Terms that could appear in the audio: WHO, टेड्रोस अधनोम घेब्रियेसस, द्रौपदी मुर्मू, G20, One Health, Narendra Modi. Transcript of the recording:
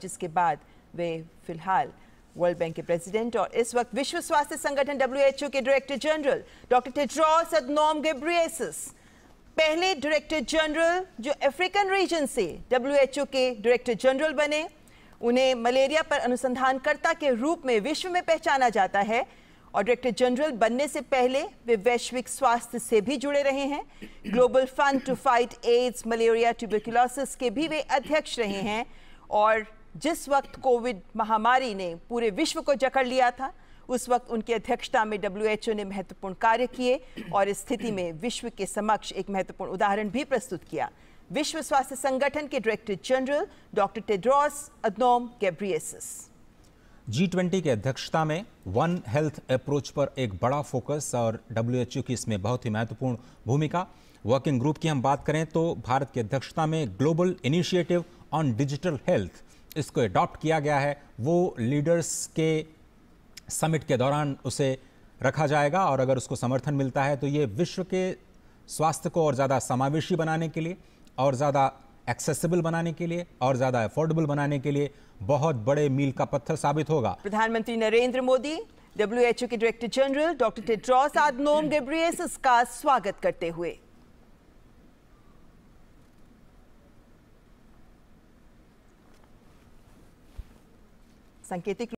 जिसके बाद वे फिलहाल वर्ल्ड बैंक के प्रेसिडेंट और इस वक्त विश्व स्वास्थ्य संगठन WHO के director general doctor टेड्रोस अधनोम घेब्रियेसस पहले डायरेक्टर जनरल जो अफ्रीकन रीजन से WHO के डायरेक्टर जनरल बने। उन्हें मलेरिया पर अनुसंधानकर्ता के रूप में विश्व में पहचाना जाता है और डायरेक्टर जनरल बनने से पहले वे वैश्विक स्वास्थ्य से भी जुड़े रहे हैं। Global fund to fight AIDS malaria tuberculosis के भी वे अध्यक्ष रहे हैं और जिस वक्त कोविड महामारी ने पूरे विश्व को जकड़ लिया था उस वक्त उनकी अध्यक्षता में WHO ने महत्वपूर्ण कार्य किए और इस स्थिति में विश्व के समक्ष एक महत्वपूर्ण उदाहरण भी प्रस्तुत किया। विश्व स्वास्थ्य संगठन के director general doctor टेड्रोस अधनोम घेब्रियेसस। G20 के अध्यक्षता में वन हेल्थ अप्रोच पर एक बड़ा फोकस और WHO की इसमें बहुत ही महत्वपूर्ण भूमिका। वर्किंग ग्रुप की हम बात करें तो भारत की अध्यक्षता में global initiative on digital health इसको अडॉप्ट किया गया है। वो लीडर्स के समिट के दौरान उसे रखा जाएगा और अगर उसको समर्थन मिलता है तो ये विश्व के स्वास्थ्य को और ज़्यादा समावेशी बनाने के लिए और ज़्यादा एक्सेसिबल बनाने के लिए और ज़्यादा अफोर्डेबल बनाने के लिए बहुत बड़े मील का पत्थर साबित होगा। प्रधानमंत्री नरेंद्र मोदी WHO के director general doctor टेड्रोस अधनोम घेब्रियेसस का स्वागत करते हुए सांकेतिक